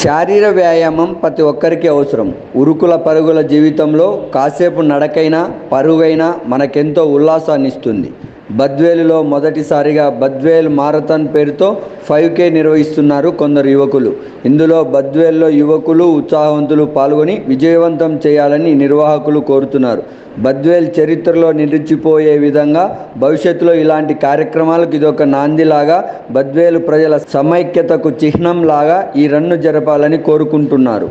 శారీర వ్యాయామం ప్రతి ఒక్కరికి అవసరం. ఉరుకుల పరుగుల జీవితంలో కాసేపు నడకైనా పరుగైనా మనకెంతో ఉల్లాసాన్ని ఇస్తుంది. బద్వేలులో మొదటిసారిగా బద్వేల్ మారథాన్ పేరుతో 5K నిర్వహిస్తున్నారు కొందరు యువకులు. ఇందులో బద్వేల్లో యువకులు ఉత్సాహవంతులు పాల్గొని విజయవంతం చేయాలని నిర్వాహకులు కోరుతున్నారు. బద్వేల్ చరిత్రలో నిలిచిపోయే విధంగా భవిష్యత్తులో ఇలాంటి కార్యక్రమాలకు ఇదొక నాందిలాగా, బద్వేలు ప్రజల సమైక్యతకు చిహ్నంలాగా ఈ రన్ను జరపాలని కోరుకుంటున్నారు.